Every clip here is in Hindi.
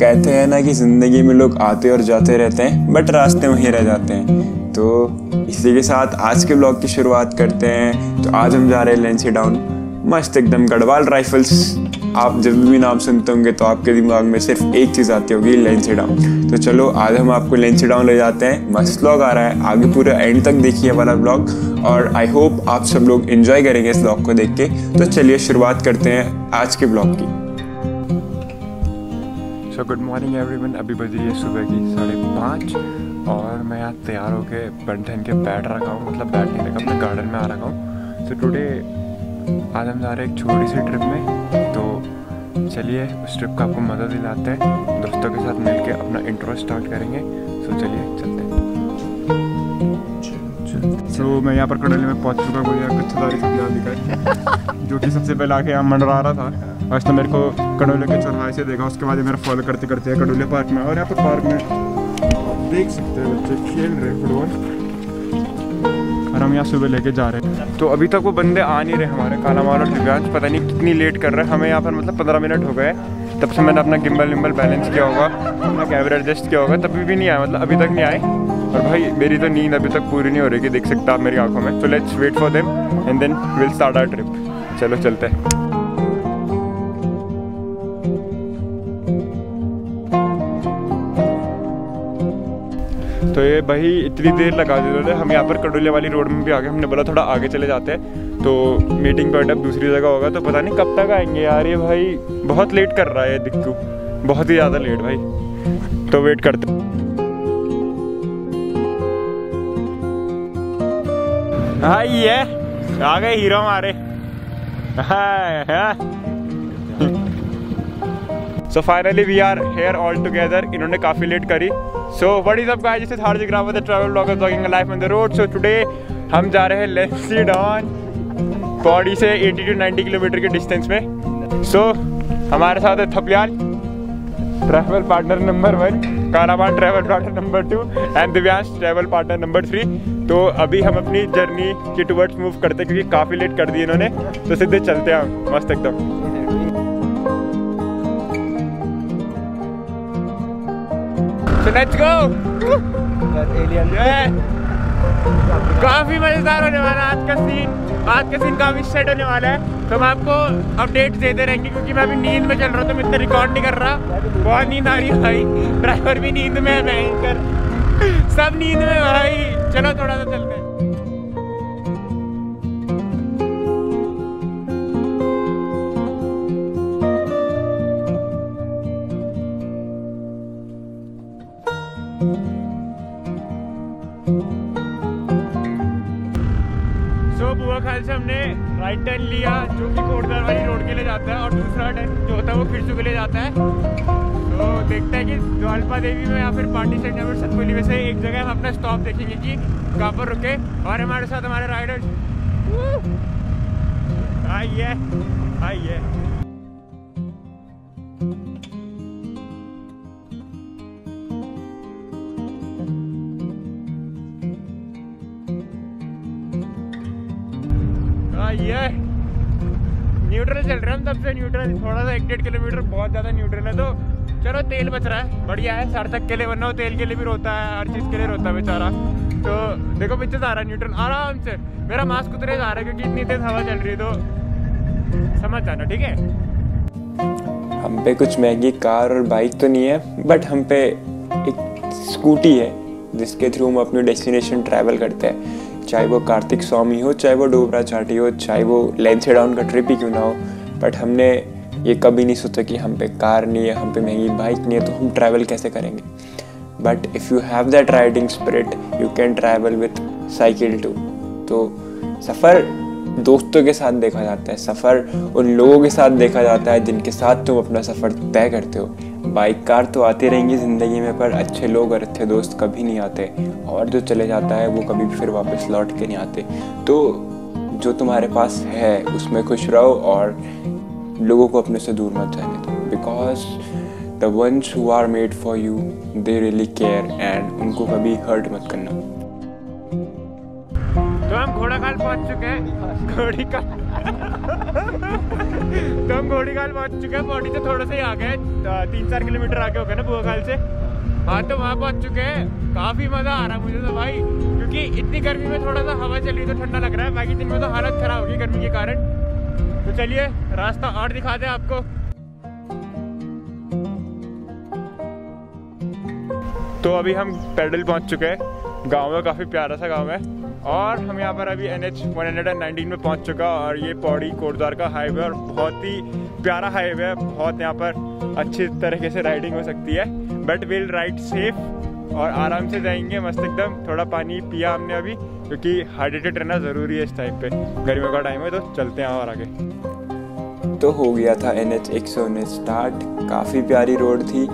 कहते हैं ना कि ज़िंदगी में लोग आते और जाते रहते हैं बट रास्ते वहीं रह जाते हैं। तो इसी के साथ आज के ब्लॉग की शुरुआत करते हैं। तो आज हम जा रहे हैं लैंसडाउन, मस्त एकदम गढ़वाल राइफल्स। आप जब भी नाम सुनते होंगे तो आपके दिमाग में सिर्फ एक चीज़ आती होगी, लैंसडाउन। तो चलो आज हम आपको लैंसडाउन ले जाते हैं। मस्त ब्लॉग आ रहा है, आगे पूरा एंड तक देखिए वाला ब्लॉग और आई होप आप सब लोग एंजॉय करेंगे इस ब्लॉग को देख के। तो चलिए शुरुआत करते हैं आज के ब्लॉग की। सो गुड मॉर्निंग एवरीवन, अभी बज रही है सुबह की 5:30 और मैं यहाँ तैयार होके बंठन के बैठ रखा हूँ, मतलब बैठने तक अपने गार्डन में आ रखा हूँ। तो टुडे आज हम जा रहे हैं एक छोटी सी ट्रिप में, तो चलिए उस ट्रिप का आपको मज़ा दिलाते हैं। दोस्तों के साथ मिलके अपना इंट्रो स्टार्ट करेंगे। सो चलिए चलते हैं। तो मैं यहाँ पर कंडोली में पहुँच चुका हूँ, यहाँ कुछ सारी दिखाई जो कि सबसे पहले आके यहाँ मंडरा रहा था। आज तो मेरे को कंडोली के चौराहे से देखा, उसके बाद मेरा फॉलो करते करते है कंडोली पार्क में। और यहाँ पर पार्क में देख सकते हैं बच्चे खेल रहे फुटबॉल और हम यहाँ सुबह लेके जा रहे हैं। तो अभी तक वो बंदे आ नहीं रहे हमारे, काला माल और दिव्यांश पता नहीं कितनी लेट कर रहे हैं हमें। यहाँ पर मतलब 15 मिनट हो गए, तब से मैंने अपना गिम्बल बैलेंस किया होगा, अपना कैमरा एडजस्ट किया होगा, तभी भी नहीं आया, मतलब अभी तक नहीं आए। और भाई मेरी तो नींद अभी तक पूरी नहीं हो रही है, देख सकते आप मेरी आँखों में। तो let's wait for them and then will start our trip. चलो चलते हैं। तो ये भाई इतनी देर लगा दी उन्होंने, हम यहाँ पर कंडोली वाली रोड में भी आ गए। हमने बोला थोड़ा आगे चले जाते हैं, तो मीटिंग पॉइंट अब दूसरी जगह होगा। तो पता नहीं कब तक आएंगे यार, ये भाई बहुत लेट कर रहा है दिक्कू, बहुत ही ज़्यादा लेट भाई। तो वेट करते। हाय ये आ गए हीरो हमारे। So finally we are here all together. इन्होंने काफ़ी लेट करी। So what is up guys, this is Hardik Rawat, the travel blogger blogging life on the road. So today हम जा रहे हैं लैंसडाउन, पौड़ी से 80 टू 90 किलोमीटर के डिस्टेंस में। सो हमारे साथ है Thapliyal travel partner number 1, caravan travel partner number 2 and Divyansh travel partner number 3। तो अभी हम अपनी जर्नी के टुवर्ड्स मूव करते हैं क्योंकि काफ़ी लेट कर दी इन्होंने। तो सीधे चलते हैं हम मस्त एकदम। So let's go. काफ़ी मज़ेदार होने वाला है आज का सीन काफ़ी सेट होने वाला है। तो हम आपको अपडेट्स देते रहेंगे क्योंकि मैं अभी नींद में चल रहा हूँ, तो मैं इतना रिकॉर्ड नहीं कर रहा। बहुत नींद आ रही है भाई, ड्राइवर भी नींद में है, बैंकर सब नींद में भाई। चलो थोड़ा सा चलते हैं। बुआखाल से हमने राइट टर्न लिया जो कि कोटद्वार वाली रोड के लिए जाता है, और दूसरा टर्न जो होता है वो खिरसू के लिए जाता है। तो देखते हैं कि द्वालपा देवी में या फिर पार्टी सेंटर में सतपुली में से एक जगह हम अपना स्टॉप देखेंगे कि कहाँ पर रुके। और हमारे साथ हमारे राइडर्स आइए। ये न्यूट्रल चल रहा है हम तब से, न्यूट्रल थोड़ा सा 1-1.5 किलोमीटर बहुत ज़्यादा न्यूट्रल है। तो चलो तेल बच रहा है, बढ़िया है सार्थक के लिए, वरना वो तेल के लिए भी रोता है, हर चीज़ के लिए रोता है बेचारा। तो देखो पीछे जा रहा है न्यूट्रल आराम से, मेरा मास्क उतरे जा रहा है क्योंकि इतनी तेज हवा चल रही है। तो समझ जाना ठीक है। हम पे कुछ महंगी कार और बाइक तो नहीं है, बट हम पे एक स्कूटी है जिसके थ्रू हम अपने डेस्टिनेशन ट्रैवल करते हैं। चाहे वो कार्तिक स्वामी हो, चाहे वो डोबरा चाटी हो, चाहे वो लैंसडाउन का ट्रिप ही क्यों ना हो, बट हमने ये कभी नहीं सोचा कि हम पे कार नहीं है, हम पे महंगी बाइक नहीं है, तो हम ट्रैवल कैसे करेंगे। But if you have that riding spirit you can travel with cycle too. तो सफ़र दोस्तों के साथ देखा जाता है, सफ़र उन लोगों के साथ देखा जाता है जिनके साथ तुम अपना सफ़र तय करते हो। बाइक कार तो आती रहेंगी ज़िंदगी में, पर अच्छे लोग और अच्छे दोस्त कभी नहीं आते, और जो चले जाता है वो कभी फिर वापस लौट के नहीं आते। तो जो तुम्हारे पास है उसमें खुश रहो और लोगों को अपने से दूर मत जाने दो, because the ones who are made for you they really care, and उनको कभी हर्ट मत करना। तो हम घोड़ाखाल पहुंच चुके हैं। घोड़ीखाल तो हम घोड़ीखाल पहुंच चुके हैं। पौड़ी से थोड़ा सा ही आगे 3-4 किलोमीटर आगे हो गए ना बुआखाल से। हाँ तो वहाँ पहुँच चुके हैं। काफ़ी मज़ा आ रहा है मुझे तो भाई, क्योंकि इतनी गर्मी में थोड़ा सा हवा चल रही तो ठंडा लग रहा है, बाकी दिन में तो हालत ख़राब होगी गर्मी के कारण। तो चलिए रास्ता और दिखा दें आपको। तो अभी हम पैदल पहुँच चुके हैं। गाँव में काफ़ी प्यारा सा गाँव है और हम यहाँ पर अभी NH 119 में पहुँच चुका और ये पौड़ी कोटद्वार का हाईवे और बहुत ही प्यारा हाईवे है। बहुत यहाँ पर अच्छी तरीके से राइडिंग हो सकती है, बट विल राइड सेफ और आराम से जाएंगे मस्त एकदम। थोड़ा पानी पिया हमने अभी क्योंकि हाइड्रेटेड रहना ज़रूरी है इस टाइम पे, गर्मियों का टाइम है। तो चलते हैं और आगे। तो हो गया था NH 119 स्टार्ट। काफ़ी प्यारी रोड थी,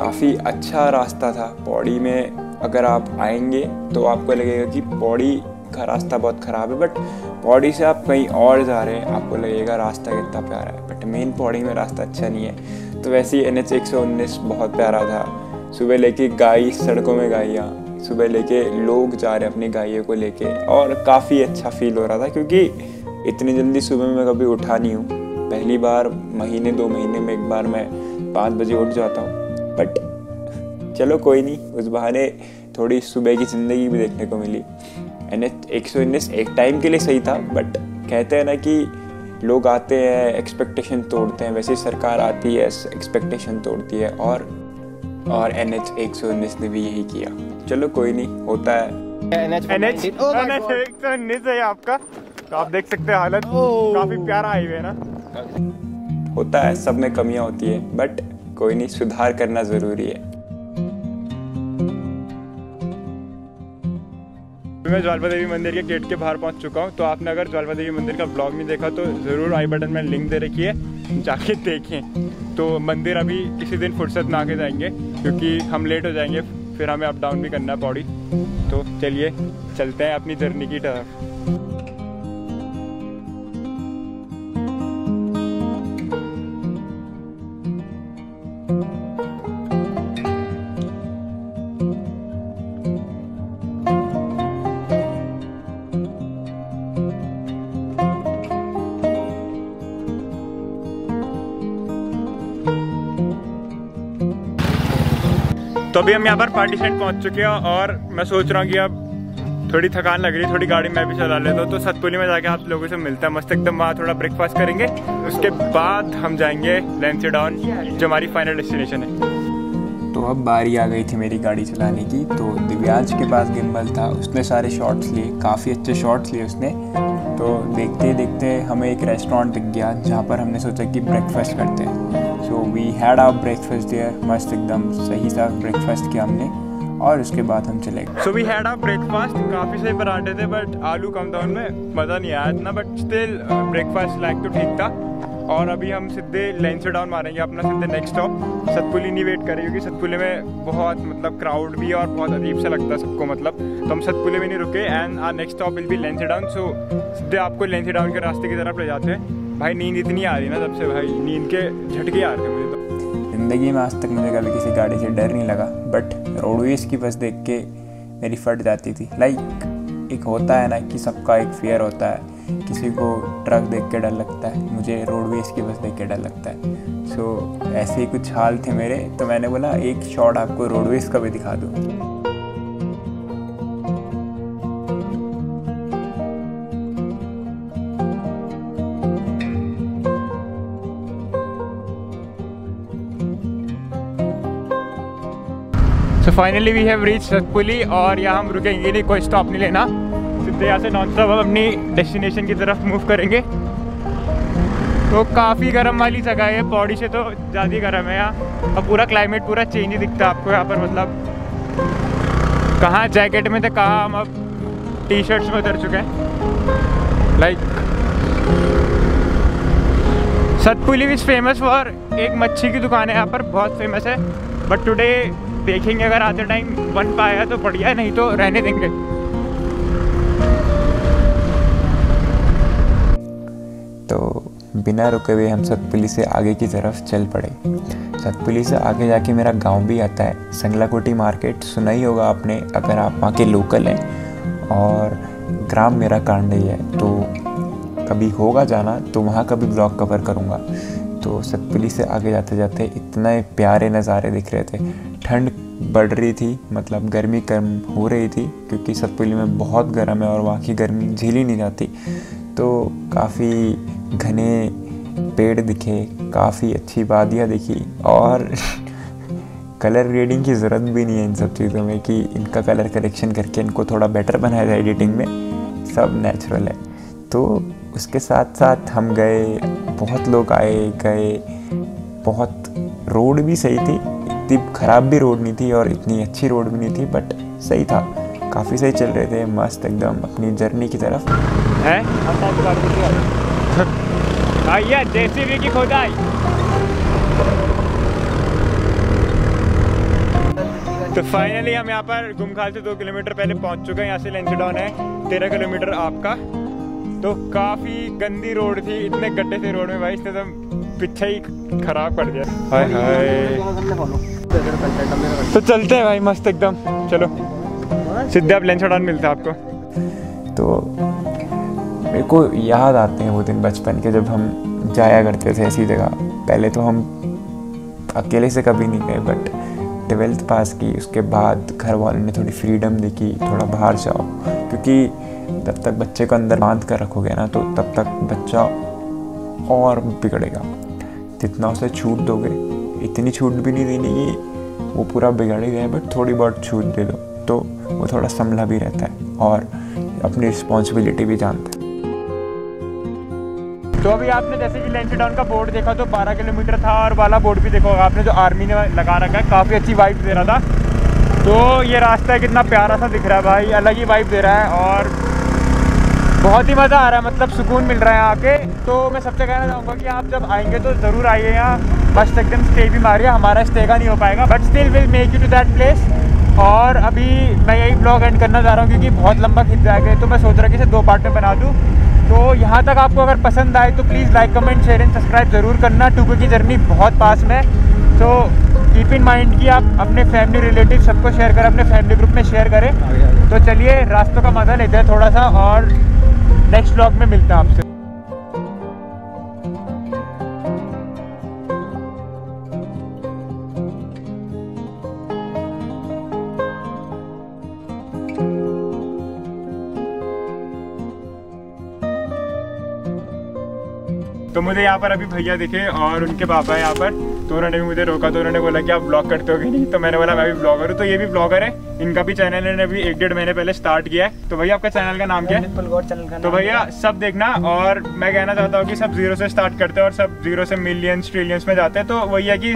काफ़ी अच्छा रास्ता था। पौड़ी में अगर आप आएंगे तो आपको लगेगा कि पौड़ी का रास्ता बहुत ख़राब है, बट पौड़ी से आप कहीं और जा रहे हैं आपको लगेगा रास्ता कितना प्यारा है, बट मेन पौड़ी में रास्ता अच्छा नहीं है। तो वैसे ही NH 119 बहुत प्यारा था। सुबह लेके गाय, सड़कों में गाइयाँ, सुबह लेके लोग जा रहे अपनी गायों को लेके, और काफ़ी अच्छा फील हो रहा था क्योंकि इतनी जल्दी सुबह मैं कभी उठा नहीं हूँ। पहली बार महीने 2 महीने में एक बार मैं 5 बजे उठ जाता हूँ, बट चलो कोई नहीं, उस बहाने थोड़ी सुबह की ज़िंदगी भी देखने को मिली। NH 119 एक टाइम के लिए सही था, बट कहते हैं ना कि लोग आते हैं एक्सपेक्टेशन तोड़ते हैं, वैसे सरकार आती है एक्सपेक्टेशन तोड़ती है, और NH 119 ने भी यही किया। चलो कोई नहीं, होता है। NH 119 है आपका, तो आप देख सकते हैं हालत। काफ़ी प्यारा हाईवे है ना। होता है, सब में कमियां होती है, बट कोई नहीं, सुधार करना ज़रूरी है। मैं ज्वालपा देवी मंदिर के गेट के बाहर पहुंच चुका हूं। तो आपने अगर ज्वालपा देवी मंदिर का ब्लॉग नहीं देखा तो ज़रूर आई बटन में लिंक दे रखी है, जाके देखें। तो मंदिर अभी किसी दिन फुर्सत ना आके जाएंगे क्योंकि हम लेट हो जाएंगे, फिर हमें अप डाउन भी करना पौड़ी। तो चलिए चलते हैं अपनी जर्नी की तरफ। तो अभी हम यहाँ पर पार्टीशन पहुँच चुके हैं और मैं सोच रहा हूँ कि अब थोड़ी थकान लग रही है, थोड़ी गाड़ी मैं भी चला लेता हूँ। तो सतपुली में जाके आप लोगों से मिलता है मस्त एकदम। वहाँ थोड़ा ब्रेकफास्ट करेंगे, उसके बाद हम जाएंगे लैंसडाउन जो हमारी फाइनल डेस्टिनेशन है। तो अब बारी आ गई थी मेरी गाड़ी चलाने की। तो दिव्यांश के पास गिम्बल था, उसने सारे शॉट्स लिए, काफ़ी अच्छे शॉट्स लिए उसने। तो देखते देखते हमें एक रेस्टोरेंट दिख गया जहाँ पर हमने सोचा कि ब्रेकफास्ट करते हैं। So we had our breakfast there, मस्त एकदम सही सा ब्रेकफास्ट किया हमने और उसके बाद हम चले गए। So we had our breakfast. काफ़ी सही पराठे थे बट आलू कम था उनमें, मज़ा नहीं आया इतना, बट स्टिल ब्रेकफास्ट लाइक तो ठीक था। और अभी हम सीधे लैंसडाउन मारेंगे अपना, सीधे नेक्स्ट स्टॉप। सतपुली नहीं वेट करेगी क्योंकि सतपुली में बहुत मतलब क्राउड भी है और बहुत अजीब सा लगता है सबको मतलब। तो हम सतपुली में नहीं रुके and our next stop will be Lansdowne. सो सीधे आपको लैंसडाउन के रास्ते की तरफ ले जाते हैं। भाई नींद इतनी आ रही है ना सबसे, भाई नींद के झटके आ रहे हैं मुझे। तो ज़िंदगी में आज तक मुझे कभी किसी गाड़ी से डर नहीं लगा, बट रोडवेज़ की बस देख के मेरी फट जाती थी। लाइक एक होता है ना कि सबका एक फेयर होता है, किसी को ट्रक देख के डर लगता है, मुझे रोडवेज़ की बस देख के डर लगता है। सो ऐसे ही कुछ हाल थे मेरे, तो मैंने बोला एक शॉट आपको रोडवेज़ का भी दिखा दूँ। So finally we have reach Satpuli और यहाँ हम रुकेंगे नहीं, कोई स्टॉप नहीं लेना। यहाँ से नॉन स्टॉप अपनी डेस्टिनेशन की तरफ मूव करेंगे। तो काफ़ी गर्म वाली जगह है, पौड़ी से तो ज़्यादा गर्म है यहाँ। अब पूरा क्लाइमेट पूरा चेंज ही दिखता है आपको यहाँ पर, मतलब कहाँ जैकेट में थे कहाँ हम अब टी शर्ट्स में उतर चुके हैं। Like Satpuli is famous for एक मच्छी की दुकान है यहाँ पर, बहुत फेमस है। बट टुडे देखेंगे अगर आते टाइम बन पाया तो बढ़िया, नहीं तो रहने देंगे। तो बिना रुके हुए हम सतपुली से आगे की तरफ चल पड़े। सतपुली से आगे जाके मेरा गांव भी आता है, संगलाकोटी मार्केट। सुना ही होगा आपने अगर आप वहाँ के लोकल हैं। और ग्राम मेरा कांडली है, तो कभी होगा जाना तो वहाँ का भी ब्लॉग कवर करूँगा। तो सतपुली से आगे जाते जाते इतने प्यारे नज़ारे दिख रहे थे। ठंड बढ़ रही थी, मतलब गर्मी कम हो रही थी, क्योंकि सतपुली में बहुत गर्म है और वहाँ की गर्मी झेली नहीं जाती। तो काफ़ी घने पेड़ दिखे, काफ़ी अच्छी वादियाँ दिखी, और कलर ग्रेडिंग की ज़रूरत भी नहीं है इन सब चीज़ों में कि इनका कलर करेक्शन करके इनको थोड़ा बेटर बनाया जाए एडिटिंग में, सब नेचुरल है। तो उसके साथ साथ हम गए, बहुत लोग आए गए, बहुत रोड भी सही थी, इतनी ख़राब भी रोड नहीं थी और इतनी अच्छी रोड भी नहीं थी, बट सही था, काफ़ी सही चल रहे थे, मस्त एकदम अपनी जर्नी की तरफ है। भैया जेसीबी की खोदाई। तो फाइनली हम यहाँ पर गुमखाल से 2 किलोमीटर पहले पहुँच चुके हैं। यहाँ से लेंसडाउन है 13 किलोमीटर आपका। तो काफ़ी गंदी रोड थी, इतने गड्ढे थे रोड में भाई, इसने तो पीछे ही खराब कर दिया। हाय हाय। तो चलते हैं भाई मस्त एकदम, चलो सीधे आप लेंसडाउन मिलते हैं आपको। तो मेरे को याद आते हैं वो दिन बचपन के जब हम जाया करते थे ऐसी जगह। पहले तो हम अकेले से कभी नहीं गए, बट 12th पास की उसके बाद घर वालों ने थोड़ी फ्रीडम दी कि थोड़ा बाहर जाओ, क्योंकि तब तक बच्चे को अंदर बांध कर रखोगे ना तो तब तक बच्चा और बिगड़ेगा। जितना उसे छूट दोगे, इतनी छूट भी नहीं देनी कि वो पूरा बिगड़ ही जाए, बट थोड़ी बहुत छूट दे दो तो वो थोड़ा संभला भी रहता है और अपनी रिस्पॉन्सिबिलिटी भी जानता है। तो अभी आपने जैसे कि लेंसडाउन का बोर्ड देखा तो 12 किलोमीटर था, और वाला बोर्ड भी देखा होगा आपने जो आर्मी ने लगा रखा है, काफ़ी अच्छी वाइब दे रहा था। तो ये रास्ता कितना प्यारा सा दिख रहा है भाई, अलग ही वाइब दे रहा है और बहुत ही मज़ा आ रहा है, मतलब सुकून मिल रहा है आके। तो मैं सबसे कहना चाहूँगा कि आप जब आएंगे तो ज़रूर आइए यहाँ, बस एकदम स्टे भी मारिए। हमारा स्टे का नहीं हो पाएगा but still will make you to that place. और अभी मैं यही ब्लॉग एंड करना चाह रहा हूँ क्योंकि बहुत लंबा खिंच जाएगा, तो मैं सोच रहा कि इसे 2 पार्ट में बना दूँ। तो यहाँ तक आपको अगर पसंद आए तो please like comment share and subscribe ज़रूर करना। टूके की जर्नी बहुत पास में, तो कीप इन माइंड कि आप अपने फैमिली रिलेटिव सबको शेयर करें, अपने फैमिली ग्रुप में शेयर करें। तो चलिए रास्तों का मज़ा लेते हैं थोड़ा सा, और नेक्स्ट व्लॉग में मिलते हैं आपसे। तो मुझे यहाँ पर अभी भैया दिखे और उनके पापा है यहाँ पर, तो उन्होंने भी मुझे रोका, तो उन्होंने बोला कि आप ब्लॉग करते हो कि नहीं, तो मैंने बोला मैं भी ब्लॉगर हूँ। तो ये भी ब्लॉगर है, इनका भी चैनल इन्होंने अभी 1-1.5 महीने पहले स्टार्ट किया है। तो भैया आपका चैनल का नाम क्या है? तो भैया सब देखना, और मैं कहना चाहता हूँ कि सब 0 से स्टार्ट करते हैं और सब 0 से मिलियंस ट्रिलियंस में जाते हैं। तो वही है कि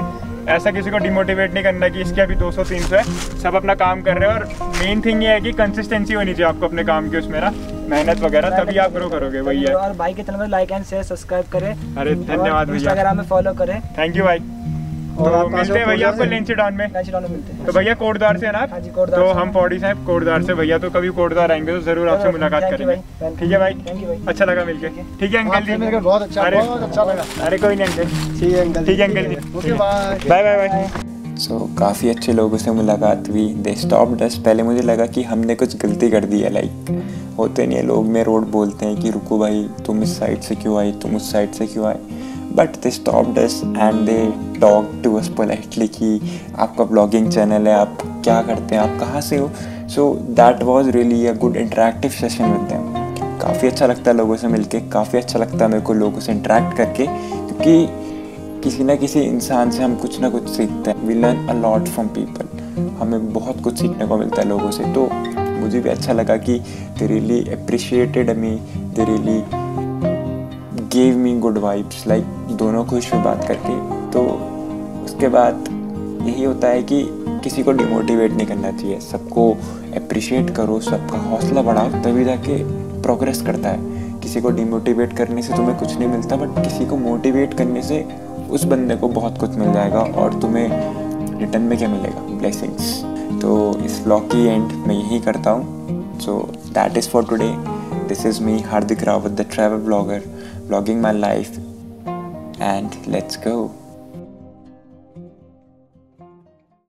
ऐसा किसी को डिमोटिवेट नहीं करना कि इसके अभी 200-300 है, सब अपना काम कर रहे हैं। और मेन थिंग ये है कि कंसिस्टेंसी होनी चाहिए आपको अपने काम की, उसमें ना मेहनत वगैरह, तभी आप ग्रो करोगे। वही है। और भाई के चैनल पर लाइक एंड शेयर सब्सक्राइब करें। अरे धन्यवाद भैया। इंस्टाग्राम में फॉलो करें। थैंक यू भाई। और मिलते हैं भैया आपको लेंसडाउन में। तो भैया कोटद्वार से है ना, तो हम पौड़ी से हैं, कोटद्वार से भैया। तो कभी कोटद्वार आएंगे तो जरूर आपसे मुलाकात करेंगे, ठीक है भाई? अच्छा लगा मिलके। ठीक है अंकल जी, मिलकर बहुत अच्छा लगा। अरे कोई नहीं अंकल, ठीक है अंकल, ठीक है uncle ji, okay bye bye bye. So काफ़ी अच्छे लोगों से मुलाकात हुई। They stopped us. पहले मुझे लगा कि हमने कुछ गलती कर दी है, लाइक होते नहीं है लोग में रोड बोलते हैं कि रुको भाई तुम इस साइड से क्यों आए, तुम उस साइड से क्यों आए, but they stopped us and they talked to us politely कि आपका ब्लॉगिंग चैनल है, आप क्या करते हैं, आप कहाँ से हो। So that was really a good interactive session with them. काफ़ी अच्छा लगता है लोगों से मिलके, काफ़ी अच्छा लगता है मेरे को लोगों से इंटरेक्ट करके, क्योंकि किसी ना किसी इंसान से हम कुछ ना कुछ सीखते हैं। We learn a lot from people, हमें बहुत कुछ सीखने को मिलता है लोगों से। तो मुझे भी अच्छा लगा कि they really appreciated me, they really gave me good vibes, like दोनों खुश में बात करके। तो उसके बाद यही होता है कि किसी को डिमोटिवेट नहीं करना चाहिए, सबको अप्रिशिएट करो, सबका हौसला बढ़ाओ, तभी जाके प्रोग्रेस करता है। किसी को डिमोटिवेट करने से तुम्हें कुछ नहीं मिलता, बट किसी को मोटिवेट करने से उस बंदे को बहुत कुछ मिल जाएगा, और तुम्हें रिटर्न में क्या मिलेगा, ब्लेसिंग्स। तो इस व्लॉग की एंड मैं यही करता हूँ। So that is for Today, this is me, Hardik Rawat, the travel vlogger, vlogging my life, and let's go.